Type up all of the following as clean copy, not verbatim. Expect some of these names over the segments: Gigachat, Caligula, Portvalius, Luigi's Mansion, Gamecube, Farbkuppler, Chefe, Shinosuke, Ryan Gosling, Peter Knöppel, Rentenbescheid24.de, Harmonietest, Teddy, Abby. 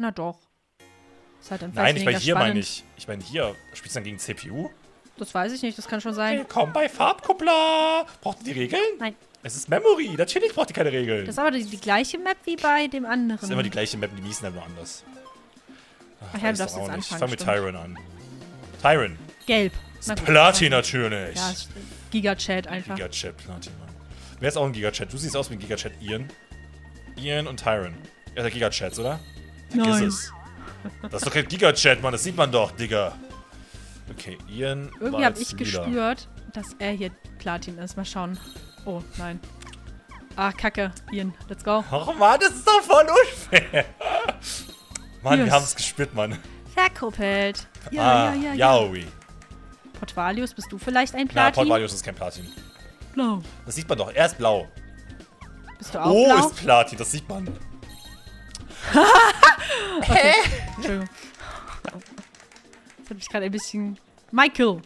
Na doch. Ist halt Nein, ich meine hier, Ich meine hier. Spielst du dann gegen CPU? Das weiß ich nicht, das kann schon sein. Willkommen bei Farbkuppler! Braucht ihr die Regeln? Nein. Es ist Memory, natürlich braucht ihr keine Regeln. Das ist aber die gleiche Map wie bei dem anderen. Das ist immer die gleiche Map, die hießen halt nur anders. Ach ja, du darfst jetzt anfangen. Ich fange mit Tyron an. Tyron. Gelb. Platin natürlich. Ja, Gigachat einfach. Gigachat, Platin. Wer ist auch ein Gigachat? Du siehst aus wie ein Gigachat, Ian. Ian und Tyron. Ja, der Gigachat, oder? Vergiss es. Das ist doch kein Gigachat, Mann, das sieht man doch, Digga. Okay, Ian. Irgendwie habe ich gespürt, dass er hier Platin ist. Mal schauen. Oh, nein. Ach, Kacke. Ian, let's go. Och, Mann, das ist doch voll unfair. Mann, wir haben es gespürt, Mann. Verkuppelt. Ja, ja, ja. Yaoi. Portvalius, bist du vielleicht ein Platin? Ja, Portvalius ist kein Platin. Blau. Das sieht man doch. Er ist blau. Bist du auch blau? Oh, ist Platin. Das sieht man. Okay. Entschuldigung. Jetzt hab ich gerade ein bisschen... Michael!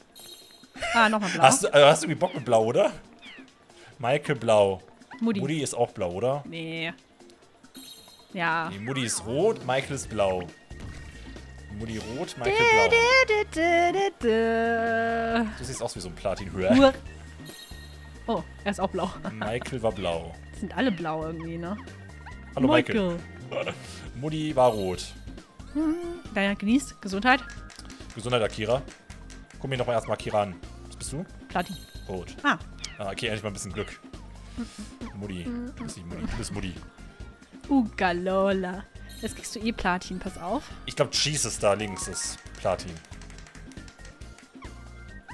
Ah, nochmal blau. Hast du irgendwie Bock mit blau, oder? Michael blau. Mutti ist auch blau, oder? Nee. Ja. Nee, Mutti ist rot, Michael ist blau. Mutti rot, Michael blau. Du siehst aus wie so ein Platin-Höher. Oh, er ist auch blau. Michael war blau. Das sind alle blau irgendwie, ne? Hallo Michael. Mutti war rot. Deiner genießt. Gesundheit. Gesundheit, Akira. Guck mir doch mal erstmal Akira an. Was bist du? Platin. Rot. Ah. Okay, endlich mal ein bisschen Glück. Mutti. Du bist nicht Mutti. Du bist Mutti. Ugalola. Jetzt kriegst du eh Platin, pass auf. Ich glaube, Cheese ist da links, ist Platin.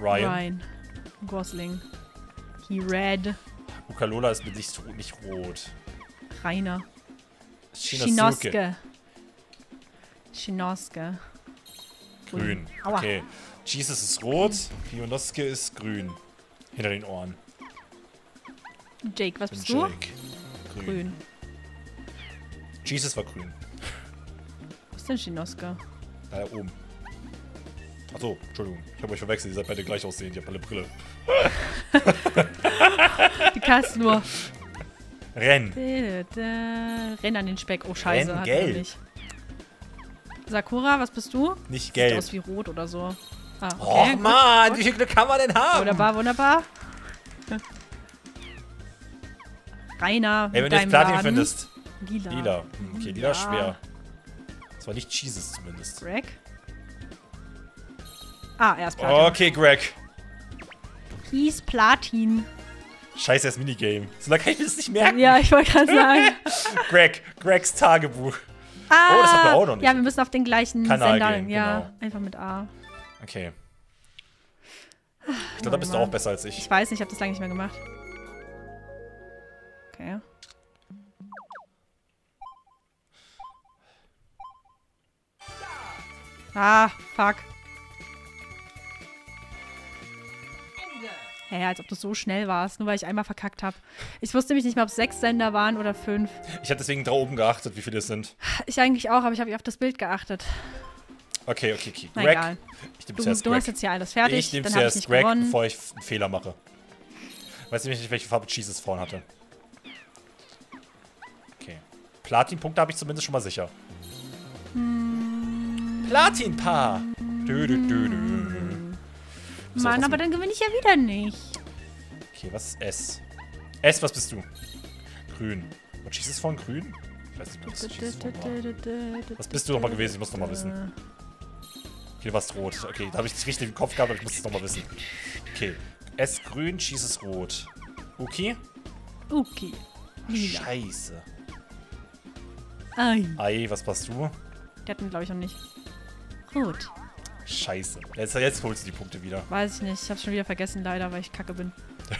Ryan. Gosling. He red. Ugalola ist mit Licht nicht rot. Rainer. Shinosuke. Shinosuke. Grün. Okay. Jesus ist rot, Pionoske ist grün. Hinter den Ohren. Jake, was bist du? Jake. Grün. Jesus war grün. Was ist denn Shinosuke? Da oben. Achso, Entschuldigung. Ich habe euch verwechselt, ihr seid beide gleich aussehend. Ich habe alle Brille. Die kannst nur. Renn. Renn an den Speck. Oh, scheiße. Renn gelb. Sakura, was bist du? Nicht gelb. Sieht aus wie rot oder so. Ah, okay, oh Mann, wie viel Glück kann man denn haben? Wunderbar, wunderbar. Rainer, ey, wenn du jetzt Platin findest. Lila. Lila. Okay, lila ist schwer. Das war nicht Jesus zumindest. Greg? Ah, er ist Platin. Okay, Greg. Hieß Platin. Scheiße, das Minigame. So lange kann ich mir das nicht merken. Ja, ich wollte gerade sagen. Greg. Gregs Tagebuch. Ah, oh, das hat man auch noch nicht. Ja, wir müssen auf den gleichen Kanal Sender gehen, ja, einfach mit A. Okay. Ich glaube, da bist du auch besser als ich. Ich weiß nicht, ich habe das lange nicht mehr gemacht. Okay. Ah, fuck. Ja, ja, als ob du so schnell warst, nur weil ich einmal verkackt habe. Ich wusste nämlich nicht mal, ob es 6 Sender waren oder 5. Ich habe deswegen da oben geachtet, wie viele es sind. Ich eigentlich auch, aber ich habe auf das Bild geachtet. Okay. Greg. Na, egal. Ich nehme zuerst Greg. Du machst jetzt hier alles fertig. Ich nehme zuerst Greg, bevor ich einen Fehler mache. Weiß nämlich nicht, welche Farbe Cheese es vorne hatte. Okay. Platin-Punkte habe ich zumindest schon mal sicher. Platin-Paar! So, Mann, aber dann gewinne ich ja wieder nicht. Okay, was ist S? S, was bist du? Grün. Was schießt es von grün? Ich weiß nicht, was schießt es von. Was bist du nochmal gewesen? Ich muss nochmal wissen. Hier war es rot. Okay, da habe ich es richtig im Kopf gehabt, aber ich muss es nochmal wissen. Okay. S grün, schießt es rot. Uki? Uki. Scheiße. Ei. Ei, was warst du? Der hat ihn, glaube ich, noch nicht. Rot. Scheiße. Jetzt holst du die Punkte wieder. Weiß ich nicht. Ich hab's schon wieder vergessen, leider, weil ich kacke bin.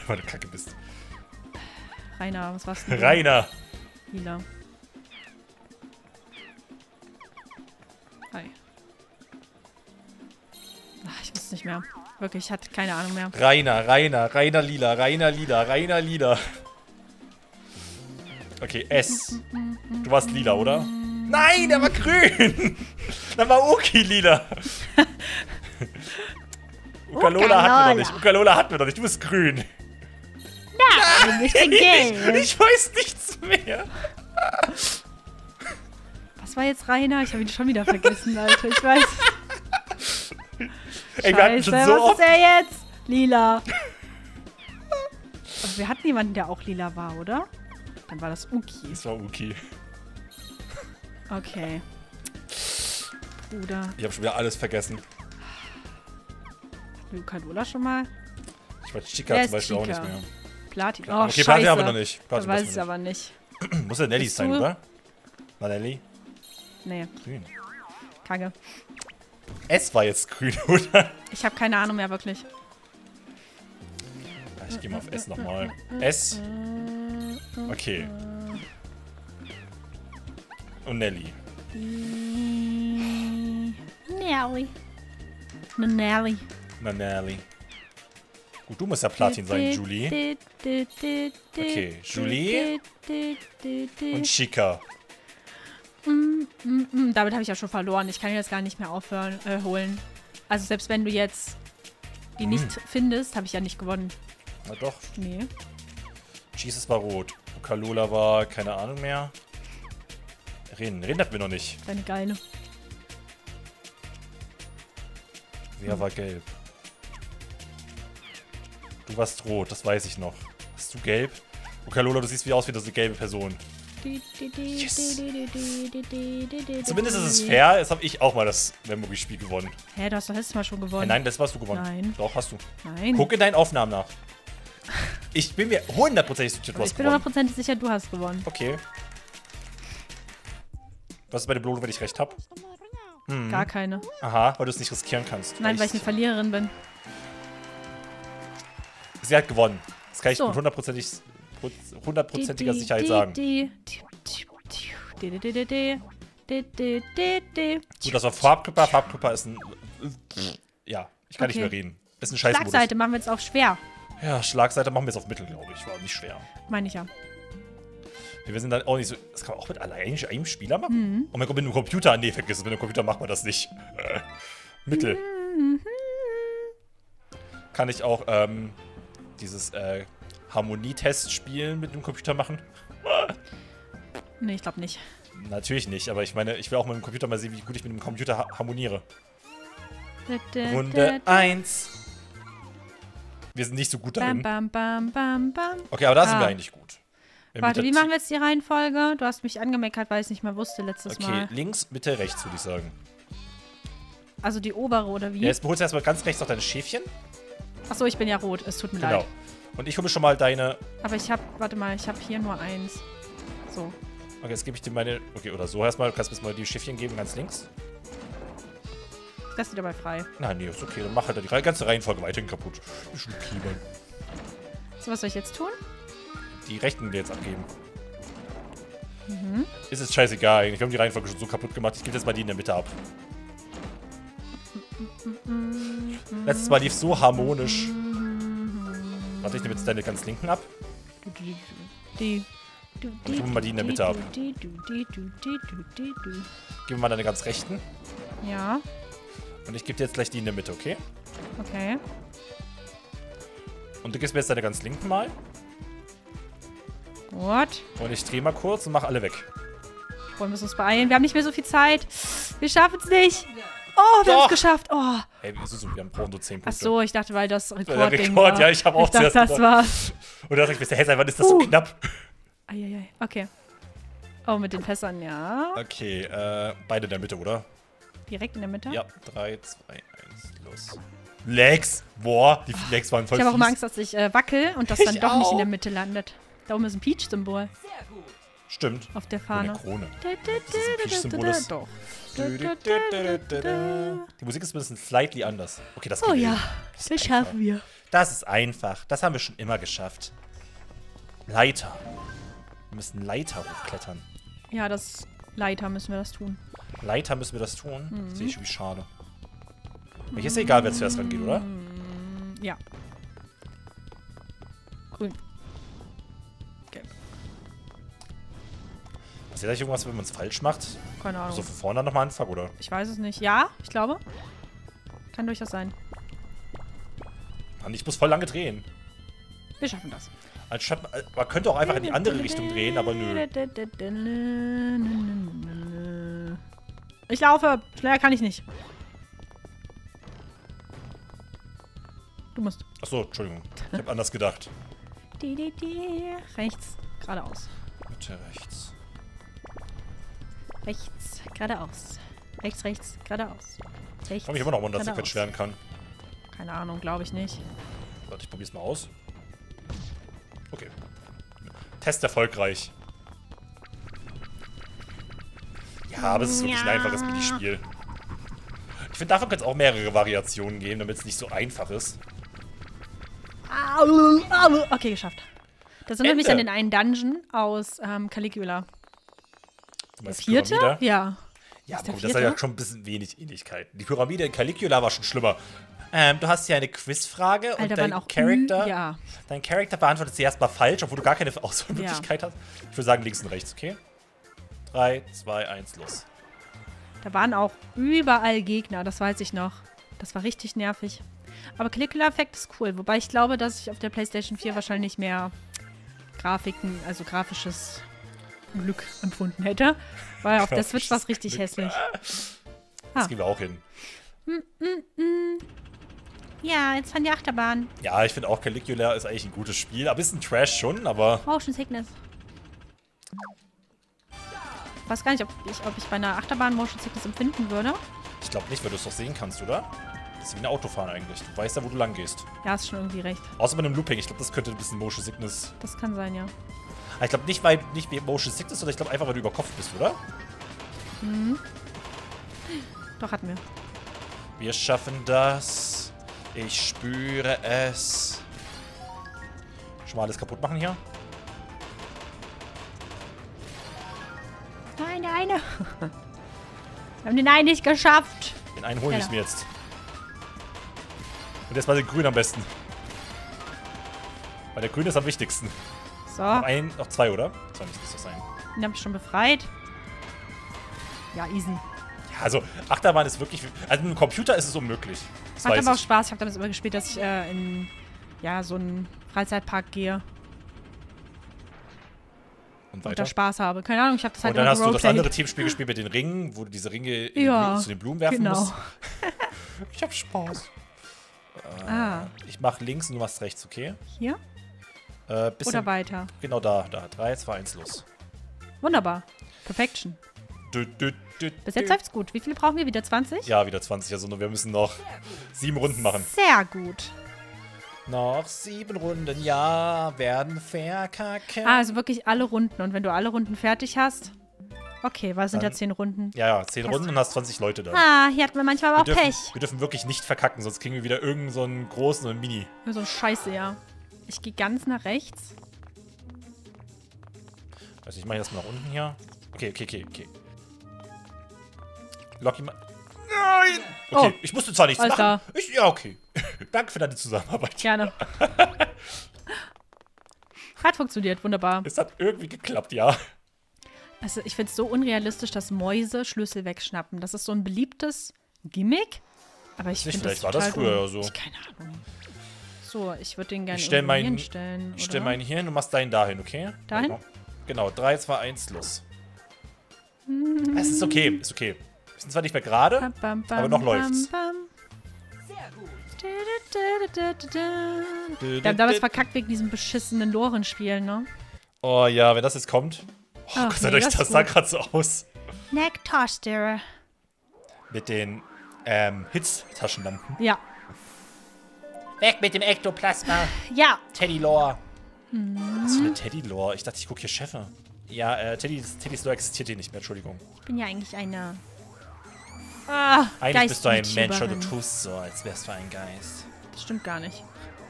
Weil du kacke bist. Rainer, was war's denn? Rainer! Lila. Hi. Ach, ich wusste nicht mehr. Wirklich, ich hatte keine Ahnung mehr. Rainer, Lila, Rainer, Lila. Okay, S. Du warst Lila, oder? Nein, der war grün! Da war Uki lila. Ukalola hatten wir noch nicht. Ukalola hatten wir noch nicht. Du bist grün. Nein, ich bin gelb. Ich weiß nichts mehr. Was Was war jetzt Rainer? Ich habe ihn schon wieder vergessen, Alter. Ich weiß. Ey, wir hatten schon so oft. Was ist er jetzt? Lila. Also, wir hatten jemanden, der auch lila war, oder? Dann war das Uki. Das war Uki. Okay. Bruder. Ich habe schon wieder alles vergessen. Hatten wir Caligula schon mal? Ich weiß Chica zum Beispiel Chica auch nicht mehr. Platin. Oh, okay, Platin haben wir noch nicht. Platin weiß ich aber nicht. Muss ja Nelly sein, oder? War Nelly? Nee. Grün. Kacke. Es war jetzt grün, oder? Ich habe keine Ahnung mehr, wirklich. Ich gehe mal auf S nochmal. S. Okay. Und Nelly. Nelly. Nelly. Nelly. Gut, du musst ja Platin sein, Julie. Okay, Julie. Und Chica. Damit habe ich ja schon verloren. Ich kann mir das gar nicht mehr aufhören, holen. Also selbst wenn du jetzt die nicht findest, habe ich ja nicht gewonnen. Na doch. Nee. Jesus war rot. Caligula war keine Ahnung mehr. Ren hatten wir noch nicht. Deine geile. Wer war gelb? Du warst rot, das weiß ich noch. Hast du gelb? Caligula, du siehst wie aus wie eine gelbe Person. Yes. Zumindest ist es fair, jetzt habe ich auch mal das Memory-Spiel gewonnen. Hä, du hast doch letztes Mal schon gewonnen. Nein, das hast du gewonnen. Nein. Doch, hast du. Nein. Guck in deinen Aufnahmen nach. Ich bin mir 100% sicher, du hast gewonnen. Ich bin 100% sicher, du hast gewonnen. Okay. Was ist bei der Belohnung, wenn ich recht habe? Hm. Gar keine. Aha, weil du es nicht riskieren kannst. Nein, weil ich eine Verliererin bin. Sie hat gewonnen. Das kann ich mit hundertprozentiger Sicherheit sagen. Gut, das war Farbkuppler. Farbkuppler ist ein... Ja, ich kann nicht mehr reden. Ist ein scheiß Modus. Schlagseite machen wir jetzt auf schwer. Ja, Schlagseite machen wir jetzt auf mittel, glaube ich. War nicht schwer. Meine ich ja. Wir sind dann auch nicht so... Das kann man auch mit einem Spieler machen? Mhm. Oh mein Gott, mit einem Computer? Nee, vergiss es. Mit einem Computer macht man das nicht. Mittel. Mhm. Kann ich auch dieses... Harmonietest spielen mit dem Computer machen? Nee, ich glaube nicht. Natürlich nicht, aber ich meine, ich will auch mit dem Computer mal sehen, wie gut ich mit dem Computer harmoniere. Runde 1. Wir sind nicht so gut darin. Okay, aber da sind wir eigentlich gut. Warte, wie machen wir jetzt die Reihenfolge? Du hast mich angemeckert, weil ich es nicht mehr wusste letztes Mal. Okay, links, Mitte, rechts, würde ich sagen. Also die obere, oder wie? Ja, jetzt holst du erstmal ganz rechts noch deine Schäfchen. Achso, ich bin ja rot, es tut mir leid. Genau. Und ich hole schon mal deine... Aber ich hab... Warte mal, ich hab hier nur eins. So. Okay, jetzt gebe ich dir meine... Okay, oder so erstmal. Du kannst mir mal die Schiffchen geben, ganz links. Ich lasse die dabei frei. Nein, nee, ist okay. Dann mach halt die ganze Reihenfolge weiterhin kaputt. Ich bin Piemann. So, was soll ich jetzt tun? Die rechten wir jetzt abgeben. Mhm. Ist es scheißegal eigentlich. Wir haben die Reihenfolge schon so kaputt gemacht. Ich gebe jetzt mal die in der Mitte ab. Letztes Mal lief so harmonisch. Warte, ich nehme jetzt deine ganz linken ab. Und ich nehme mal die in der Mitte ab. Gib mir mal deine ganz rechten. Ja. Und ich gebe dir jetzt gleich die in der Mitte, okay? Okay. Und du gibst mir jetzt deine ganz linken mal. What? Und ich drehe mal kurz und mache alle weg. Wollen wir uns beeilen? Wir haben nicht mehr so viel Zeit. Wir schaffen es nicht. Oh, wir haben es geschafft. Oh. Hey, wir brauchen so 10 Punkte. Ach so, ich dachte, weil das Rekord war. Ja, ich habe auch zuerst gedacht. Das war's. Und da dachte ich, hey, wann ist das so knapp? Eieiei, okay. Oh, mit den Fässern, ja. Okay, beide in der Mitte, oder? Direkt in der Mitte? Ja, 3, 2, 1, los. Legs! Boah, die Legs waren voll fies. Ich habe auch mal Angst, dass ich wackel und das dann doch nicht in der Mitte landet. Da oben ist ein Peach-Symbol. Sehr gut. Stimmt. Auf der Fahne. Krone. Das ist ein Peach-Symbol. Doch. Die Musik ist ein bisschen slightly anders. Okay, das geht. Oh ja, das schaffen wir. Das ist einfach. Das haben wir schon immer geschafft. Leiter. Wir müssen Leiter hochklettern. Ja, das... Leiter müssen wir das tun. Leiter müssen wir das tun? Mhm. Sehe ich irgendwie schade. Aber hier ist ja egal, wer zuerst rangeht, oder? Ja. Grün. Gelb. Ist ja irgendwas, wenn man es falsch macht? Keine Ahnung. So von vorne dann nochmal anfangen, oder? Ich weiß es nicht. Ja, ich glaube. Kann durchaus sein. Mann, ich muss voll lange drehen. Wir schaffen das. Also, man könnte auch einfach in die andere Richtung drehen, aber nö. Ich laufe. Schneller kann ich nicht. Du musst. Achso, Entschuldigung. Ich habe anders gedacht. Rechts, geradeaus. Bitte rechts. Rechts, geradeaus. Rechts, rechts, geradeaus. Rechts, ich frage mich immer noch, ob man das Sequenz werden kann. Keine Ahnung, glaube ich nicht. Warte, ich probier's mal aus. Okay. Test erfolgreich. Ja, aber es ist wirklich ein einfaches Minispiel. Ich finde, davon könnte es auch mehrere Variationen geben, damit es nicht so einfach ist. Okay, geschafft. Das erinnert mich an den einen Dungeon aus Caligula. Das vierte? Pyramide? Ja. Ja, aber das hat ja schon ein bisschen wenig Ähnlichkeiten. Die Pyramide in Caligula war schon schlimmer. Du hast hier eine Quizfrage und dein Charakter beantwortet sie erstmal falsch, obwohl du gar keine Auswahlmöglichkeit hast. Ich würde sagen links und rechts, okay? 3, 2, 1, los. Da waren auch überall Gegner, das weiß ich noch. Das war richtig nervig. Aber Caligula-Effekt ist cool, wobei ich glaube, dass ich auf der PlayStation 4 wahrscheinlich mehr Grafiken, also grafisches Glück empfunden hätte. Weil auf der Switch war es richtig hässlich. Das gehen wir auch hin. Ja, jetzt fahren die Achterbahn. Ja, ich finde auch Caligula ist eigentlich ein gutes Spiel. Ein bisschen Trash schon, aber... Motion Sickness. Ich weiß gar nicht, ob ich bei einer Achterbahn Motion Sickness empfinden würde. Ich glaube nicht, weil du es doch sehen kannst, oder? Das ist wie ein Autofahren eigentlich. Du weißt ja, wo du lang gehst. Ja, hast schon irgendwie recht. Außer bei einem Looping. Ich glaube, das könnte ein bisschen Motion Sickness... Das kann sein, ja. Aber ich glaube nicht, weil nicht Motion Sickness, sondern ich glaube einfach, weil du über Kopf bist, oder? Mhm. Doch, hatten wir. Wir schaffen das. Ich spüre es. Schon mal alles kaputt machen hier. Nein, der eine. Wir haben den einen nicht geschafft. Den einen hole ich mir jetzt. Und erstmal den grünen am besten. Weil der grüne ist am wichtigsten. So. Noch zwei, oder? Zwei müssen es doch sein. Den habe ich schon befreit. Ja, easy. Ja, also Achterbahn ist wirklich... Also mit dem Computer ist es unmöglich. Das macht aber auch Spaß. Ich habe damit immer gespielt, dass ich in so einen Freizeitpark gehe. Und da Spaß habe. Keine Ahnung, ich habe das halt. Und dann hast du das andere Teamspiel gespielt mit den Ringen, wo du diese Ringe in zu den Blumen werfen musst. Ich hab Spaß. Ich mach links und du machst rechts, okay? Hier? Oder weiter? Genau da. 3, 2, 1, los. Wunderbar. Perfection. Bis jetzt läuft's gut. Wie viele brauchen wir? Wieder 20? Ja, wieder 20. Also wir müssen noch 7 Runden machen. Sehr gut. Noch 7 Runden, ja, werden verkacken. Ah, also wirklich alle Runden. Und wenn du alle Runden fertig hast... Okay, was sind ja 10 Runden? Ja, 10 Runden und hast 20 Leute da. Ah, hier hatten wir manchmal aber auch Pech. Wir dürfen wirklich nicht verkacken, sonst kriegen wir wieder irgendeinen so einen großen oder einen Mini. So ein Scheiße, ja. Ich gehe ganz nach rechts. Also ich mache das mal nach unten hier. Okay. Locky mal... Nein! Okay, ich musste zwar nichts machen. Ja, okay. Danke für deine Zusammenarbeit. Gerne. Hat funktioniert, wunderbar. Es hat irgendwie geklappt, ja. Also ich finde es so unrealistisch, dass Mäuse Schlüssel wegschnappen. Das ist so ein beliebtes Gimmick. Aber ich finde das total... Vielleicht war das früher so. Ich keine Ahnung. So, ich würde den gerne hinstellen. Ich stelle meinen hier hin, du machst deinen dahin, okay? Dahin? Genau, 3, 2, 1, los. Es ist okay, ist okay. Wir sind zwar nicht mehr gerade, aber noch läuft's. Sehr gut. Wir haben damals verkackt wegen diesem beschissenen Loren-Spiel, ne? Oh ja, wenn das jetzt kommt. Oh, Gott sei Dank, das sah gerade so aus. Necktaschenlampe. Mit den Hitztaschenlampen. Ja. Weg mit dem Ektoplasma. Ja. Teddylore. Was für eine Teddylore? Ich dachte, ich gucke hier Chefe. Ja, Teddys Lore existiert hier nicht mehr, Entschuldigung. Ich bin ja eigentlich eine... Eigentlich bist du ein Mensch und du tust so, als wärst du ein Geist. Das stimmt gar nicht.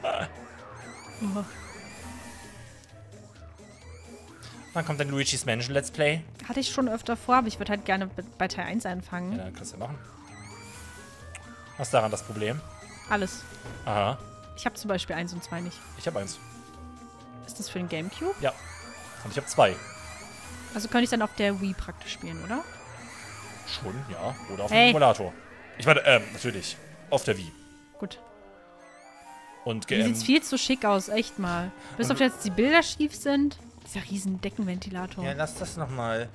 Oh. Wann kommt dann Luigi's Mansion Let's Play? Hatte ich schon öfter vor, aber ich würde halt gerne bei Teil 1 anfangen. Ja, dann kannst du ja machen. Was ist daran das Problem? Alles. Aha. Ich habe zum Beispiel 1 und 2 nicht. Ich habe 1. Ist das für den Gamecube? Ja. Und ich habe 2. Also könnte ich dann auf der Wii praktisch spielen, oder? Schon, ja. Oder auf dem Emulator. Ich meine, natürlich. Auf der Wii. Gut. Und die sieht viel zu schick aus, echt mal. Bis auf jetzt die Bilder schief sind. Dieser riesen Deckenventilator. Ja, lass das nochmal.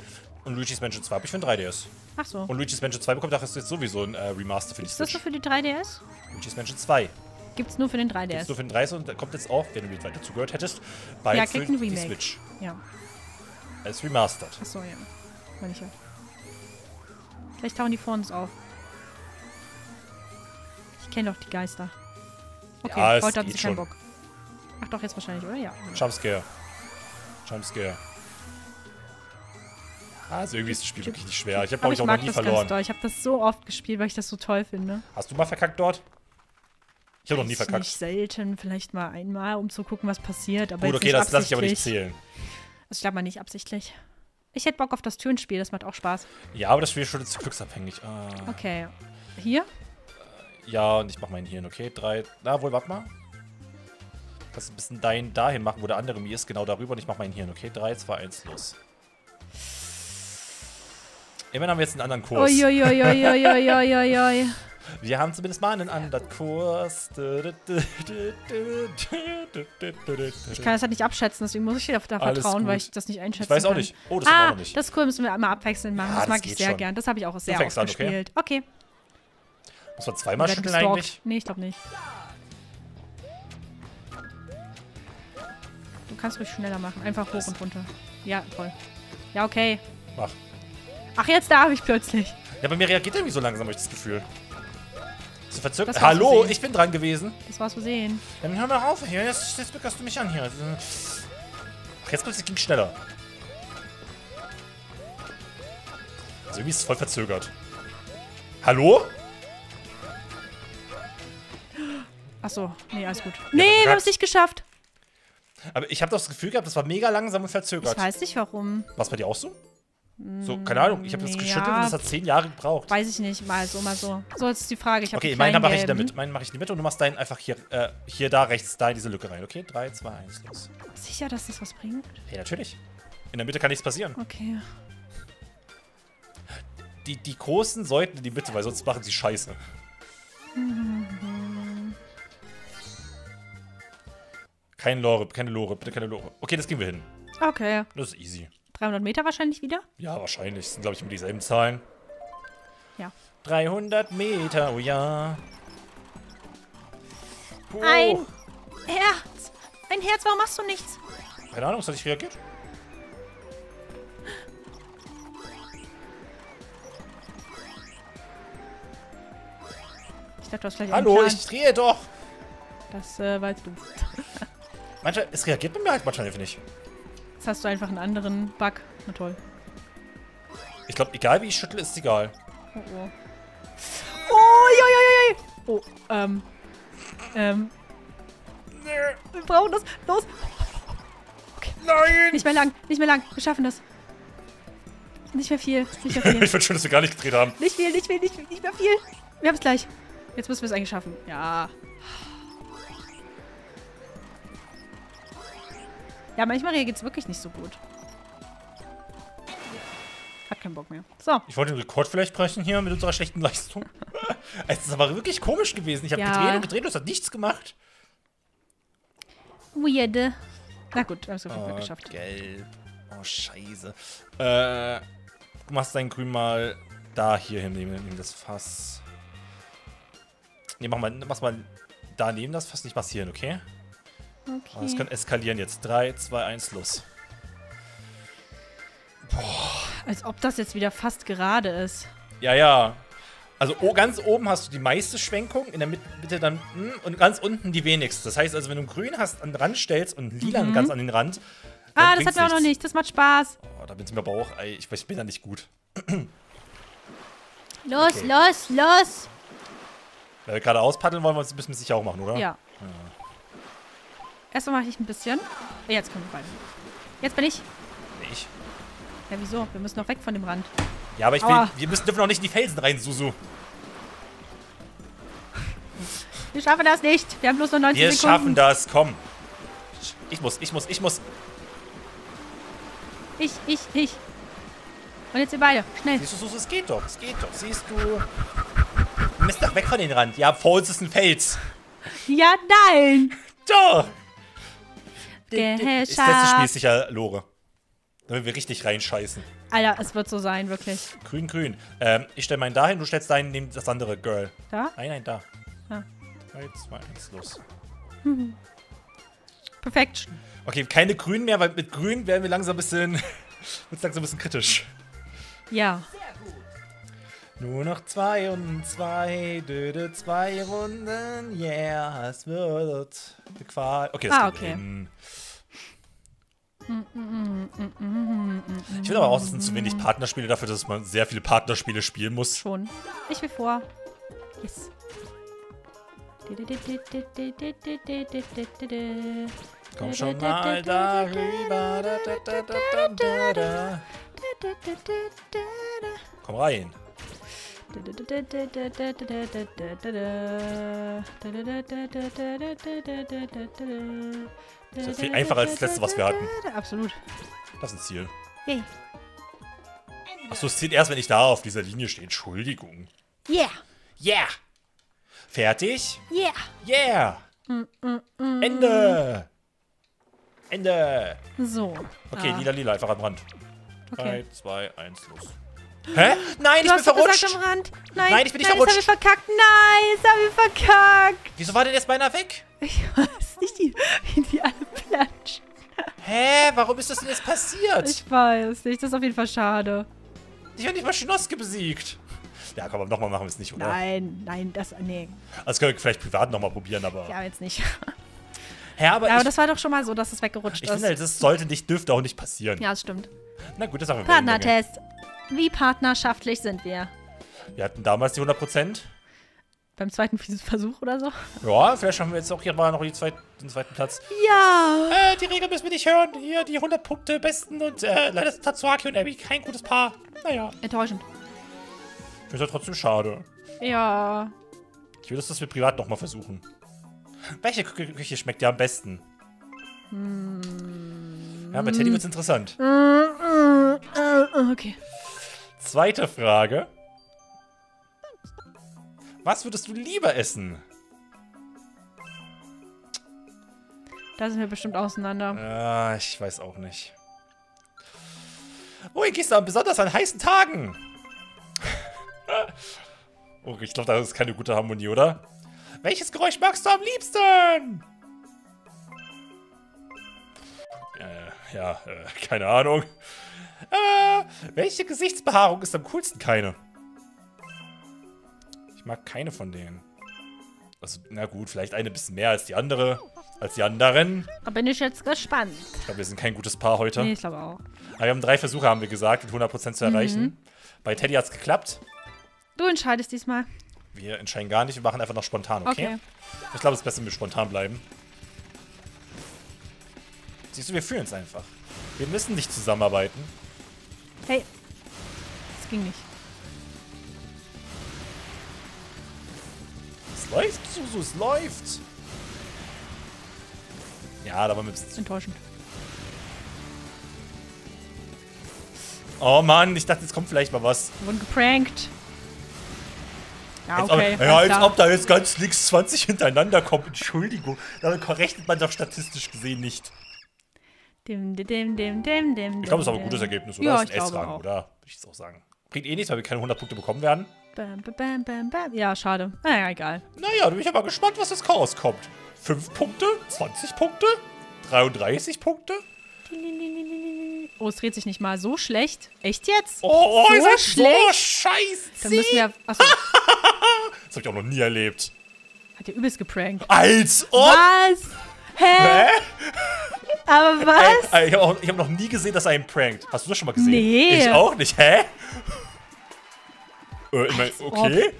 Und Luigi's Mansion 2 habe ich für ein 3DS. Ach so. Und Luigi's Mansion 2 bekommt auch jetzt sowieso ein Remaster für die Switch. Ist das für die 3DS? Luigi's Mansion 2. Gibt's nur für den 3DS. Gibt's nur für den 3DS und kommt jetzt auch, wenn du weiter zugehört hättest, bei ja, für die Remake. Switch. Ja. Als Remastered. Achso, ja. Meine ich ja. Vielleicht tauchen die vor uns auf. Ich kenne doch die Geister. Okay, ja, heute haben sie keinen Bock. Ach doch, jetzt wahrscheinlich, oder? Ja. Jumpscare. Jumpscare. Also irgendwie ist das Spiel wirklich nicht schwer. Ich habe glaube ich auch noch nie verloren. Ich habe das so oft gespielt, weil ich das so toll finde. Hast du mal verkackt dort? Ich habe noch nie verkackt. Nicht selten, vielleicht mal einmal, um zu gucken, was passiert. Aber gut, okay, das lasse ich aber nicht zählen. Also ich glaube mal nicht absichtlich. Ich hätte Bock auf das Türenspiel, das macht auch Spaß. Ja, aber das Spiel ist schon zu glücksabhängig. Okay. Hier? Ja, und ich mach meinen Hirn, okay? 3. Na wohl, warte mal. Kannst du ein bisschen dein dahin machen, wo der andere mir ist, genau darüber. Und ich mach meinen Hirn, okay? 3, 2, 1, los. Immerhin haben wir jetzt einen anderen Kurs. Wir haben zumindest mal einen anderen Kurs. Ich kann das halt nicht abschätzen, deswegen muss ich dir da vertrauen, weil ich das nicht einschätzen kann. Ich weiß auch nicht. Oh, das war auch noch nicht. Das ist cool, müssen wir einmal abwechselnd machen. Ja, das mag ich sehr gern. Das habe ich auch sehr oft gespielt. Okay. Muss man zweimal schütteln eigentlich? Nee, ich glaube nicht. Du kannst ruhig schneller machen. Einfach hoch und runter. Ja, toll. Ja, okay. Mach. Ach, jetzt darf ich plötzlich. Ja, bei mir reagiert irgendwie so langsam, habe ich das Gefühl. So verzögert. Hallo, ich bin dran gewesen. Das war's versehen. Ja, dann hör mal auf hier. Jetzt bückerst du mich an hier. Ach, jetzt plötzlich ging es schneller. Also irgendwie ist es voll verzögert. Hallo? Achso, nee, alles gut. Nee, wir haben es nicht geschafft. Aber ich habe doch das Gefühl gehabt, das war mega langsam und verzögert. Ich weiß nicht, warum. War es bei dir auch so? So, keine Ahnung, ich habe das geschüttelt und das hat 10 Jahre gebraucht. Weiß ich nicht, mal so, mal so. So, jetzt ist die Frage, ich habe okay, meinen mache ich nicht damit. Meinen mache ich nicht mit und du machst deinen einfach hier, hier, da, rechts, da in diese Lücke rein. Okay, 3, 2, 1, los. Sicher, dass das was bringt? Ja, natürlich. In der Mitte kann nichts passieren. Okay. Die Großen sollten in die Mitte, weil sonst machen sie Scheiße. Kein Lore, keine Lore, bitte keine Lore. Okay, das kriegen wir hin. Okay. Das ist easy. 300 Meter wahrscheinlich wieder? Ja, wahrscheinlich. Das sind, glaube ich, immer dieselben Zahlen. Ja. 300 Meter, oh ja. Oh. Ein Herz. Ein Herz, warum machst du nichts? Keine Ahnung, es hat nicht reagiert. Ich dachte, du hast vielleicht einen Plan. Ich drehe doch. Das war jetzt doof. Manchmal, es reagiert bei mir halt manchmal einfach nicht. Jetzt hast du einfach einen anderen Bug. Na toll. Ich glaube, egal wie ich schüttle, ist es egal. Oh, oh. Oh, joi, joi, joi. Oh, wir brauchen das. Los. Okay. Nein. Nicht mehr lang. Nicht mehr lang. Wir schaffen das. Nicht mehr viel. Nicht mehr viel. Ich finde schön, dass wir gar nicht gedreht haben. Nicht viel, nicht viel, nicht viel, nicht mehr viel. Wir haben es gleich. Jetzt müssen wir es eigentlich schaffen. Ja. Ja, manchmal reagiert es wirklich nicht so gut. Hat keinen Bock mehr. So. Ich wollte den Rekord vielleicht brechen hier mit unserer schlechten Leistung. Es ist aber wirklich komisch gewesen. Ich habe gedreht und es hat nichts gemacht. Weird. Na gut, wir haben es auf jeden Fall geschafft. Gelb. Oh, scheiße. Du machst dein Grün mal da hier hin, neben das Fass. Nee, mach mal da neben das Fass, nicht passieren, okay? Okay. Das kann eskalieren jetzt. 3, 2, 1, los. Boah. Als ob das jetzt wieder fast gerade ist. Ja, ja. Also ganz oben hast du die meiste Schwenkung, in der Mitte dann und ganz unten die wenigste. Das heißt also, wenn du grün hast, an den Rand stellst und lila ganz an den Rand. Ah, das hatten wir auch noch nicht. Das macht Spaß. Oh, da bin ich mir aber auch. Ich bin da nicht gut. Los, okay. Los, los. Wenn wir gerade auspaddeln, wollen wir uns ein bisschen sicher auch machen, oder? Ja. Erstmal mache ich ein bisschen. Jetzt können wir rein. Jetzt bin ich. Ich? Ja, wieso? Wir müssen noch weg von dem Rand. Ja, aber ich will, dürfen noch nicht in die Felsen rein, Susu. Wir schaffen das nicht. Wir haben bloß noch 90 Sekunden. Wir schaffen das, komm. Ich muss. Ich. Und jetzt wir beide. Schnell. Siehst du, Susu, es geht doch. Siehst du. Du müsst doch weg von dem Rand. Ja, vor uns ist ein Fels. Ja, nein. Doch. Ist das Spiel sicher Lore. Damit wir richtig reinscheißen. Alter, es wird so sein, wirklich. Grün, grün. Ich stelle meinen dahin, du stellst deinen, nimm das andere, Girl. Da? Nein, nein, da. Ja. 3, 2, 1, los. Mhm. Perfekt. Okay, keine Grün mehr, weil mit Grün werden wir langsam ein bisschen, kritisch. Ja. Sehr gut. Nur noch 2 und 2, döde 2 Runden, yeah, es wird Qual. Okay, das geht hin. Ich will aber auch, es sind zu wenig Partnerspiele dafür, dass man sehr viele Partnerspiele spielen muss. Schon. Ich will vor. Yes. Komm schon mal darüber. Komm rein. Das ist viel einfacher als das letzte, was wir hatten. Absolut. Das ist ein Ziel. Yay. Achso, es zählt erst, wenn ich da auf dieser Linie stehe. Entschuldigung. Yeah. Yeah. Fertig? Yeah. Yeah. Ende. Ende. So. Okay, lila, lila, einfach am Rand. 3, 2, 1, los. Hä? Nein, ich bin verrutscht. Am Rand. Nein, nein, ich bin nicht verrutscht. Nein, das haben wir verkackt. Nein, das haben wir verkackt. Wieso war denn jetzt meiner weg? Ich weiß nicht, wie die alle platschen. Hä? Warum ist das denn jetzt passiert? Ich weiß nicht. Das ist auf jeden Fall schade. Ich habe nicht mal Schnoske besiegt. Ja, komm, nochmal machen wir es nicht, oder? Nein, nein, das... Nee. Das können wir vielleicht privat nochmal probieren, aber... Ja, jetzt nicht. Hä, aber ja, aber das war doch schon mal so, dass es weggerutscht ist. Ich finde, das sollte nicht, dürfte auch nicht passieren. Ja, das stimmt. Na gut, das haben wir Partnertest. Wie partnerschaftlich sind wir? Wir hatten damals die 100%. Beim zweiten Versuch oder so? Ja, vielleicht schaffen wir jetzt auch hier mal noch den zweiten Platz. Ja! Die Regeln müssen wir nicht hören. Hier, die 100 Punkte besten und leider ist Tatsuaki und Abby kein gutes Paar. Naja. Enttäuschend. Ich finde es ja trotzdem schade. Ja. Ich will, dass wir privat nochmal versuchen. Welche Küche schmeckt dir am besten? Mm. Ja, bei Teddy wird's interessant. Okay. Zweite Frage. Was würdest du lieber essen? Da sind wir bestimmt auseinander. Ah, ich weiß auch nicht. Wohin gehst du besonders an heißen Tagen? Oh, ich glaube, das ist keine gute Harmonie, oder? Welches Geräusch magst du am liebsten? Keine Ahnung. Welche Gesichtsbehaarung ist am coolsten? Keine. Ich mag keine von denen. Also, na gut, vielleicht eine bisschen mehr als die andere. Als die anderen. Da bin ich jetzt gespannt. Ich glaube, wir sind kein gutes Paar heute. Nee, ich glaube auch. Aber wir haben 3 Versuche, haben wir gesagt, mit 100% zu erreichen. Mhm. Bei Teddy hat es geklappt. Du entscheidest diesmal. Wir entscheiden gar nicht, wir machen einfach noch spontan, okay? Ich glaube, es ist besser, wenn wir spontan bleiben. Siehst du, wir fühlen es einfach. Wir müssen nicht zusammenarbeiten. Hey. Das ging nicht. Es läuft, Susu, es läuft. Ja, da war mir ein bisschen enttäuschend. Oh Mann, ich dachte, jetzt kommt vielleicht mal was. Wir wurden geprankt. Ja, okay. Als ob da jetzt ganz links 20 hintereinander kommt. Entschuldigung. Damit rechnet man doch statistisch gesehen nicht. Ich glaube, es ist aber ein gutes Ergebnis, oder? Ja, das ist ein S-Rang, oder? Würde ich jetzt auch sagen. Bringt eh nichts, weil wir keine 100 Punkte bekommen werden. Bam, bam, bam, bam. Ja, schade. Naja, egal. Naja, da bin ich aber gespannt, was das Chaos kommt. 5 Punkte, 20 Punkte, 33 Punkte. Oh, es dreht sich nicht mal so schlecht. Echt jetzt? Oh, so ist schlecht. So scheiße. Dann müssen wir... Achso. Das hab ich auch noch nie erlebt. Hat ihr übelst geprankt. Als ob! Was? Hä? Aber was? Ich habe noch nie gesehen, dass er einen prankt. Hast du das schon mal gesehen? Nee. Ich auch nicht. Hä? Okay.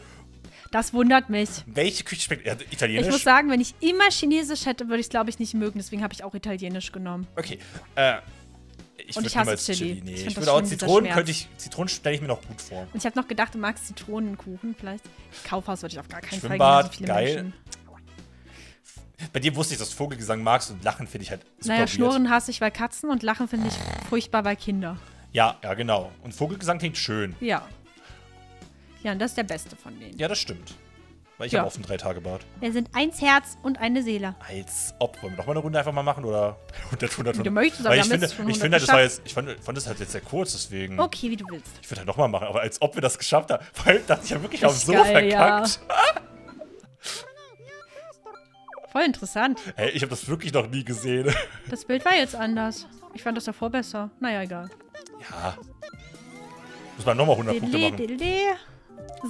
Das wundert mich. Welche Küche schmeckt? Italienisch? Ich muss sagen, wenn ich immer Chinesisch hätte, würde ich es, glaube ich, nicht mögen. Deswegen habe ich auch Italienisch genommen. Okay. Ich würde niemals Chili. Nee. Ich würde auch Zitronen, Zitronen stelle ich mir noch gut vor. Und ich habe noch gedacht, du magst Zitronenkuchen vielleicht. Kaufhaus würde ich auf gar keinen Fall. Schwimmbad, geil. Menschen. Bei dir wusste ich, dass du Vogelgesang magst und Lachen finde ich halt super. Naja, Schnurren hasse ich bei Katzen und Lachen finde ich furchtbar bei Kindern. Ja, ja, genau. Und Vogelgesang klingt schön. Ja. Ja, und das ist der Beste von denen. Ja, das stimmt. Weil ich habe oft einen 3-Tage-Bart. Wir sind 1 Herz und 1 Seele. Als ob. Wollen wir nochmal eine Runde einfach mal machen? Oder 100. Du möchtest, aber ich fand das halt jetzt sehr kurz, deswegen. Okay, wie du willst. Ich würde halt nochmal machen, aber als ob wir das geschafft haben. Weil das ist ja wirklich auf so verkackt. Ja. Voll interessant. Hey, ich habe das wirklich noch nie gesehen. Das Bild war jetzt anders. Ich fand das davor besser. Naja, egal. Ja. Muss man nochmal 100 Punkte machen.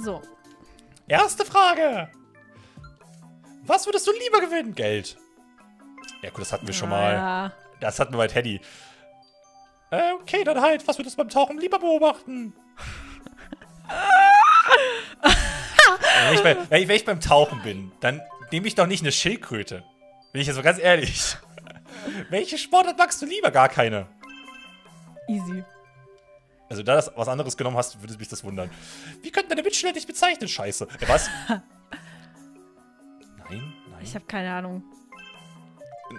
So. Erste Frage. Was würdest du lieber gewinnen? Geld. Ja gut, das hatten wir schon mal. Das hatten wir bei Teddy. Okay, dann halt. Was würdest du beim Tauchen lieber beobachten? Wenn ich beim Tauchen bin, dann nehme ich doch nicht eine Schildkröte. Bin ich jetzt mal ganz ehrlich. Welche Sportart magst du lieber? Gar keine. Easy. Also da du was anderes genommen hast, würde mich das wundern. Wie könnten deine Mitschüler dich bezeichnen? Scheiße. Was? Nein. Ich habe keine Ahnung.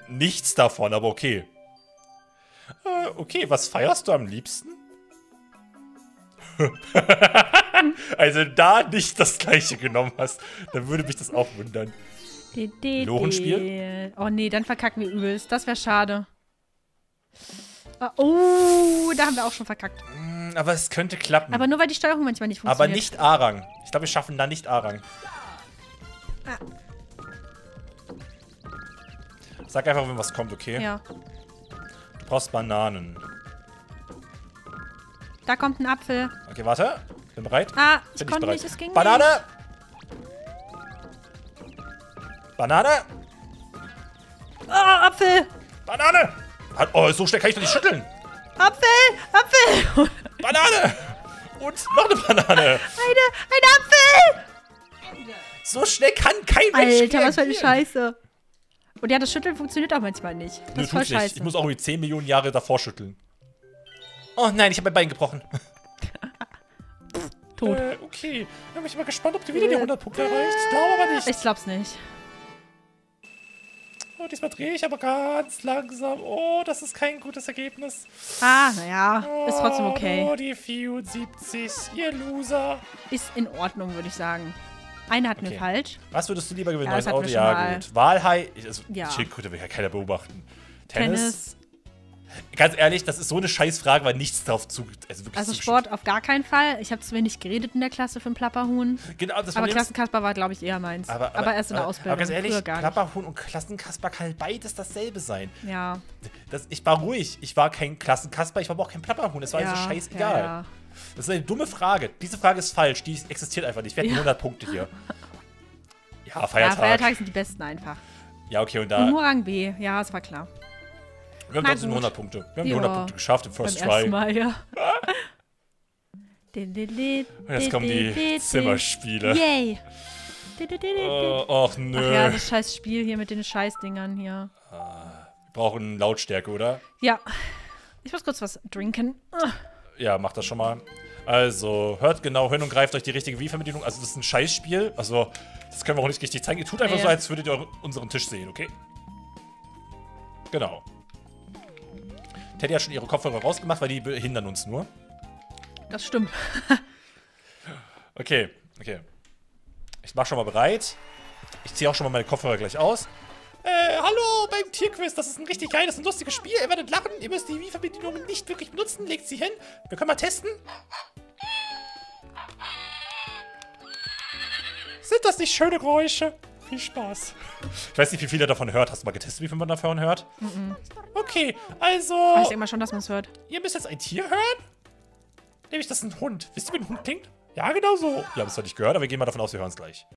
Nichts davon, aber okay. Okay, was feierst du am liebsten? Also da nicht das Gleiche genommen hast, dann würde mich das auch wundern. Lorenspiel? Oh nee, dann verkacken wir übelst. Das wäre schade. Oh, da haben wir auch schon verkackt. Aber es könnte klappen. Aber nur, weil die Steuerung manchmal nicht funktioniert. Aber nicht A-Rang. Ich glaube, wir schaffen da nicht A-Rang. Ah. Sag einfach, wenn was kommt, okay? Ja. Du brauchst Bananen. Da kommt ein Apfel. Okay, warte. Bin bereit. Ah, ich konnte nicht, es ging Banane! Nicht. Banane! Ah, oh, Apfel! Banane! Oh, so schnell kann ich doch nicht schütteln. Apfel! Banane! Und noch eine Banane. Ein Apfel! So schnell kann kein Mensch reagieren. Alter, was für eine Scheiße. Und ja, das Schütteln funktioniert auch manchmal nicht. Das ist voll scheiße. Ich muss auch irgendwie 10 Millionen Jahre davor schütteln. Oh nein, ich habe mein Bein gebrochen. Tot. Okay. Ich bin mal gespannt, ob du wieder die 100 Punkte erreichst. Ich glaube aber nicht. Ich glaub's nicht. Oh, diesmal drehe ich aber ganz langsam. Oh, das ist kein gutes Ergebnis. Ah, naja. Oh, ist trotzdem okay. Oh, die 74. Ihr Loser. Ist in Ordnung, würde ich sagen. Eine hatten wir falsch. Was würdest du lieber gewinnen? Ja, das Auto? Ja, gut. Walhai. Also, Schildkröte will ja keiner beobachten. Tennis. Ganz ehrlich, das ist so eine Scheißfrage, weil nichts drauf zugeht. Also Sport auf gar keinen Fall. Ich habe zu wenig geredet in der Klasse für ein Plapperhuhn. Genau, das aber Klassenkasper war, glaube ich, eher meins. Aber erst in der Ausbildung. Aber ganz ehrlich, Plapperhuhn und Klassenkasper kann beides dasselbe sein. Ja. Ich war ruhig. Ich war kein Klassenkasper, ich war aber auch kein Plapperhuhn. Es war also scheißegal. Ja. Das ist eine dumme Frage. Diese Frage ist falsch. Die existiert einfach nicht. Wir hatten 100 Punkte hier. Ja, Feiertag. Ja, Feiertage sind die besten einfach. Ja, okay, und da... Nur Rang B. Ja, das war klar. Wir haben trotzdem 100 Punkte. Wir haben 100 Punkte geschafft im First Try. Mal, ja. Und jetzt kommen die Zimmerspiele. Yay! Och, nö. Ach ja, das scheiß Spiel hier mit den Scheißdingern hier. Wir brauchen Lautstärke, oder? Ja. Ich muss kurz was trinken. Ja, mach das schon mal. Also, hört genau hin und greift euch die richtige Wii-Fernbedienung. Also, das ist ein Scheißspiel. Also, das können wir auch nicht richtig zeigen. Ihr tut einfach so, als würdet ihr unseren Tisch sehen, okay? Genau. Teddy hat schon ihre Kopfhörer rausgemacht, weil die behindern uns nur. Das stimmt. Okay. Ich mach schon mal bereit. Ich ziehe auch schon mal meine Kopfhörer gleich aus. Hallo beim Tierquiz. Das ist ein richtig geiles und lustiges Spiel. Ihr werdet lachen. Ihr müsst die Wii-Verbedienungen nicht wirklich benutzen. Legt sie hin. Wir können mal testen. Sind das nicht schöne Geräusche? Viel Spaß. Ich weiß nicht, wie viel er davon hört. Hast du mal getestet, wie viel man davon hört? Okay, also... Ich denke mal schon, dass man es hört. Ihr müsst jetzt ein Tier hören? Nämlich, das ist ein Hund. Wisst ihr, wie ein Hund klingt? Ja, genau so. Wir haben es zwar nicht gehört, aber wir gehen mal davon aus, wir hören es gleich.